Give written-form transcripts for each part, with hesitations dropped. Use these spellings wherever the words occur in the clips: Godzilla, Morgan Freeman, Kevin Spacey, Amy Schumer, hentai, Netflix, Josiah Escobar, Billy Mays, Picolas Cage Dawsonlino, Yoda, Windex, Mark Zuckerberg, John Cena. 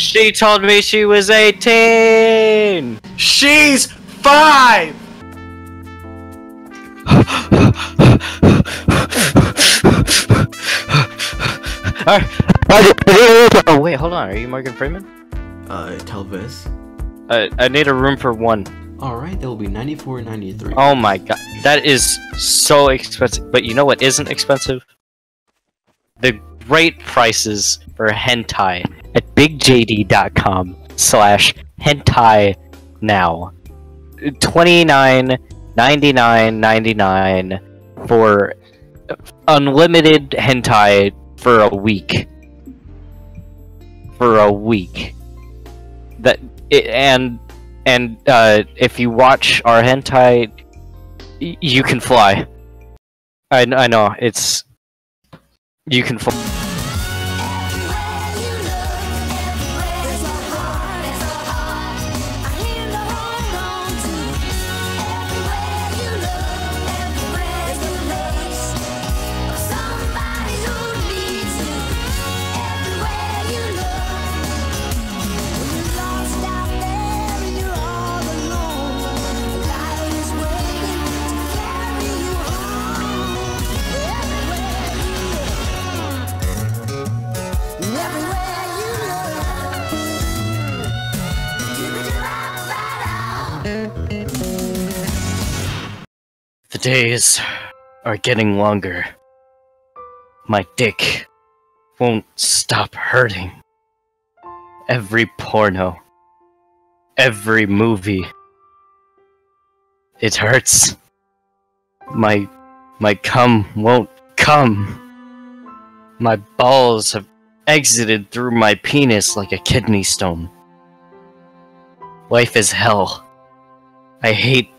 She told me she was 18! She's 5! Oh wait, hold on, are you Morgan Freeman? Telvis. I need a room for one. Alright, that'll be $94.93. Oh my god, that is so expensive. But you know what isn't expensive? The great prices for hentai at bigjd.com/hentai now. $29.99.99 for unlimited hentai for a week. For a week. And if you watch our hentai, you can fly. I know, it's... You can fly. The days are getting longer. My dick won't stop hurting. Every porno, every movie, it hurts. My cum won't come. My balls have exited through my penis like a kidney stone. Life is hell. I hate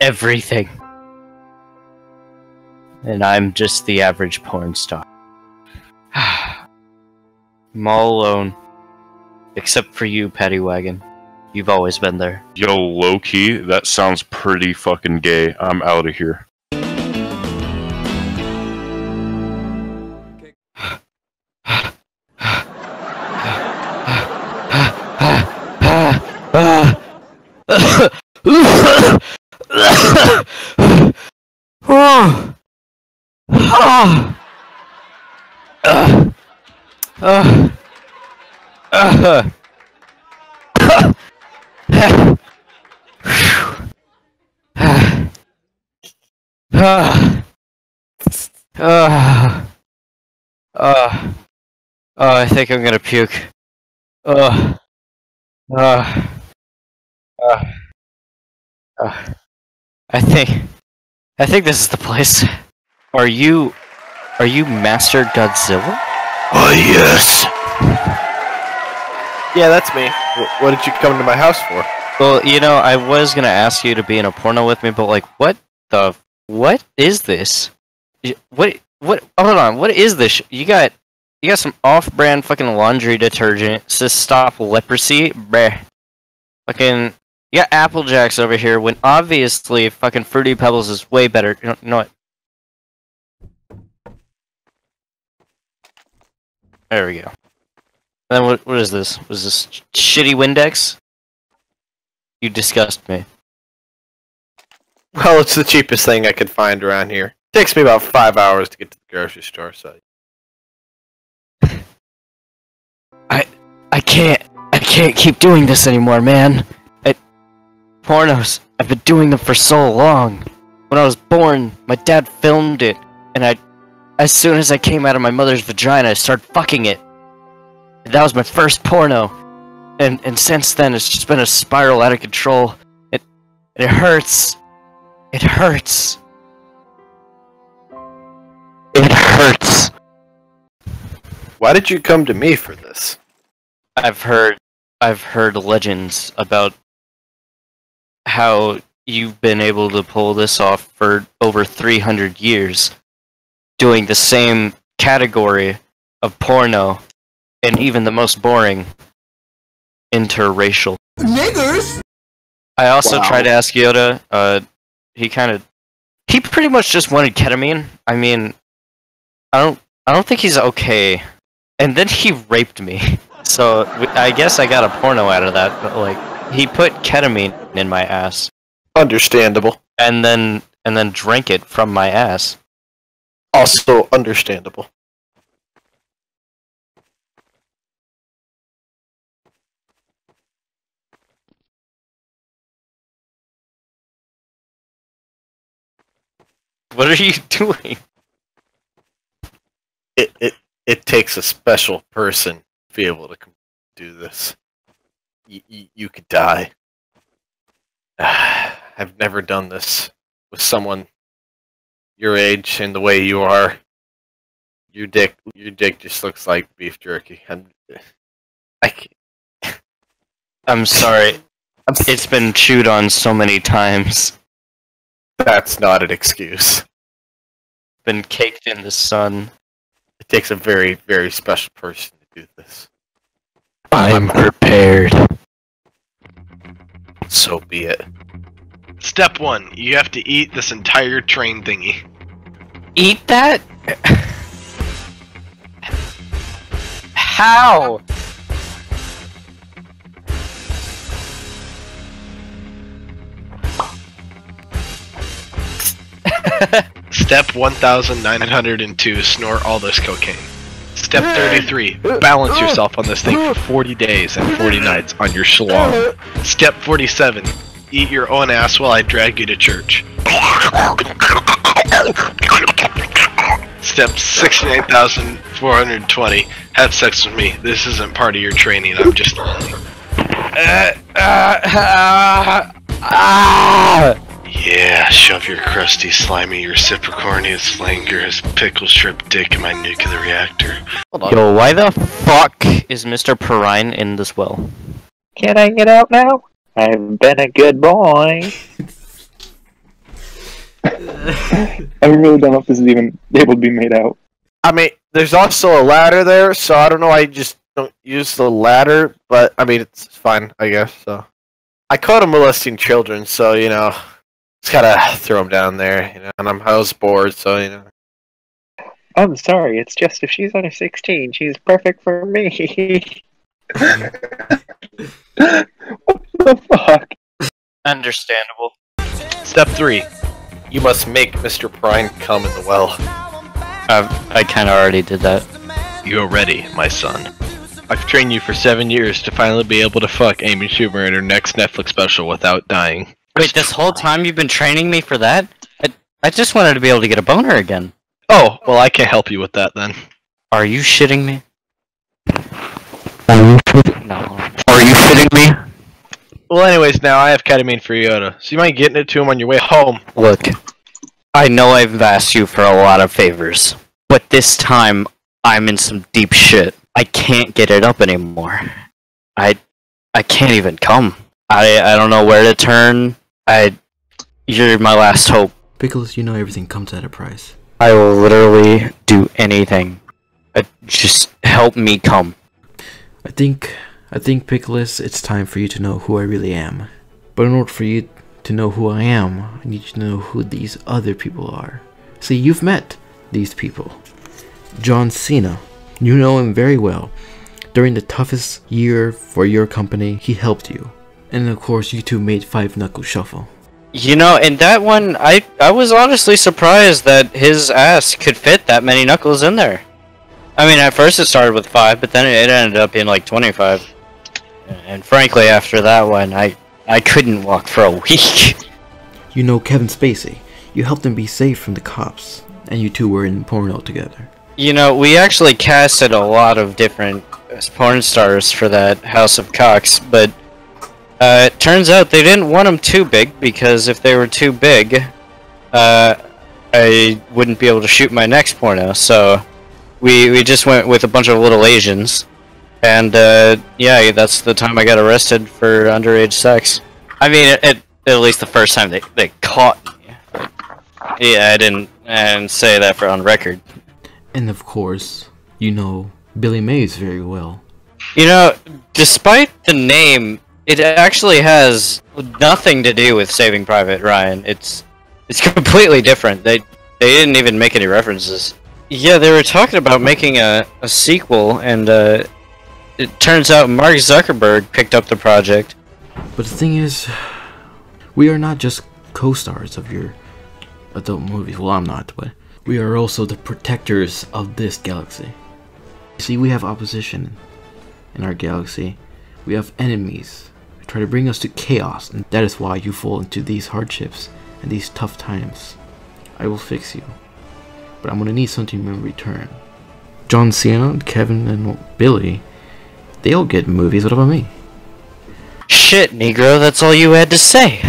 everything. And I'm just the average porn star. I'm all alone. Except for you, Paddywagon. You've always been there. Yo, low-key, that sounds pretty fucking gay. I'm out of here. I think I'm gonna puke. I think this is the place. Are you Master Godzilla? Oh yes. Yeah, that's me. What did you come to my house for? Well, you know, I was gonna ask you to be in a porno with me, but like, what is this? Hold on, what is this? You got some off-brand fucking laundry detergent to stop leprosy, bruh. Fucking, you got Apple Jacks over here when obviously fucking Fruity Pebbles is way better. You know what? There we go. And then what is this? Was this shitty Windex? You disgust me. Well, it's the cheapest thing I could find around here. It takes me about 5 hours to get to the grocery store, so... I can't keep doing this anymore, man. Pornos, I've been doing them for so long. When I was born, my dad filmed it, and as soon as I came out of my mother's vagina, I started fucking it. That was my first porno, and since then it's just been a spiral out of control. It hurts. It hurts. It hurts. Why did you come to me for this? I've heard legends about how you've been able to pull this off for over 300 years, doing the same category of porno. And even the most boring, interracial. Niggers! I also tried to ask Yoda, he pretty much just wanted ketamine. I mean, I don't think he's okay. And then he raped me. So I guess I got a porno out of that, but like he put ketamine in my ass. Understandable. And then drank it from my ass. Also understandable. What are you doing? It takes a special person to be able to do this. You could die. I've never done this with someone your age and the way you are. Your dick just looks like beef jerky. I'm sorry. It's been chewed on so many times. That's not an excuse. Been caked in the sun. It takes a very, very special person to do this. I'm prepared. So be it. Step one, you have to eat this entire train thingy. Eat that? How? Step 1902, snort all this cocaine. Step 33, balance yourself on this thing for 40 days and 40 nights on your schlong. Step 47, eat your own ass while I drag you to church. Step 69420, have sex with me. This isn't part of your training, I'm just learning. Yeah, shove your crusty, slimy, your cipricornius flangerous pickle strip dick in my nuclear reactor. Yo, why the fuck is Mr. Perrine in this well? Can I get out now? I've been a good boy. I really don't know if this is even able to be made out. I mean, there's also a ladder there, so I don't know, I just don't use the ladder, but I mean, it's fine, I guess, so. I caught him molesting children, so, you know. Just gotta throw him down there, you know, and I was bored, so, you know. I'm sorry, it's just if she's under 16, she's perfect for me. What the fuck? Understandable. Step 3. You must make Mr. Prime come in the well. I kinda already did that. You're ready, my son. I've trained you for 7 years to finally be able to fuck Amy Schumer in her next Netflix special without dying. Wait, this whole time you've been training me for that? I just wanted to be able to get a boner again. Oh, well I can't help you with that then. Are you shitting me? Are you shitting me? Well anyways, now I have ketamine for Yoda, so you mind getting it to him on your way home. Look, I know I've asked you for a lot of favors, but this time I'm in some deep shit. I can't get it up anymore. I can't even come. I don't know where to turn. You're my last hope. Picolas, you know everything comes at a price. I will literally do anything. Just help me come. I think Picolas, it's time for you to know who I really am. But in order for you to know who I am, I need you to know who these other people are. See, you've met these people. John Cena. You know him very well. During the toughest year for your company, he helped you. And of course, you two made Five Knuckle Shuffle. You know, in that one, I was honestly surprised that his ass could fit that many knuckles in there. I mean, at first it started with 5, but then it ended up being like 25. And frankly, after that one, I couldn't walk for a week. You know Kevin Spacey. You helped him be safe from the cops. And you two were in porno together. You know, we actually casted a lot of different porn stars for that House of Cocks, but... it turns out they didn't want them too big, because if they were too big, I wouldn't be able to shoot my next porno, so we just went with a bunch of little Asians, and yeah, that's the time I got arrested for underage sex. I mean, at least the first time they caught me. Yeah, I didn't say that for on record. And of course, you know Billy Mays very well. You know, despite the name... it actually has nothing to do with Saving Private Ryan. It's completely different. They didn't even make any references. Yeah, they were talking about making a sequel, and it turns out Mark Zuckerberg picked up the project. But the thing is, we are not just co-stars of your adult movies. Well, I'm not, but we are also the protectors of this galaxy. See, we have opposition in our galaxy. We have enemies who try to bring us to chaos, and that is why you fall into these hardships and these tough times. I will fix you, but I'm gonna need something in return. John Cena, Kevin, and Billy, they all get movies. What about me? Shit, Negro, that's all you had to say.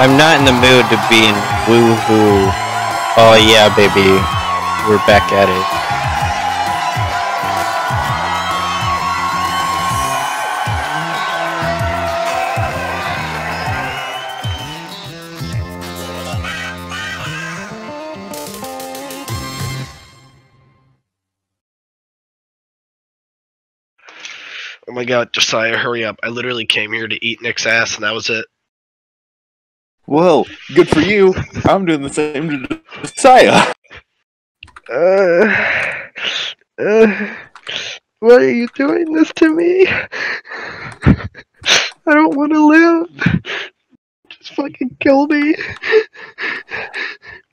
I'm not in the mood to be in woohoo. Oh yeah, baby, we're back at it. Oh my god, Josiah, hurry up. I literally came here to eat Nick's ass and that was it. Well, good for you. I'm doing the same to Josiah. Why are you doing this to me? I don't want to live. Just fucking kill me.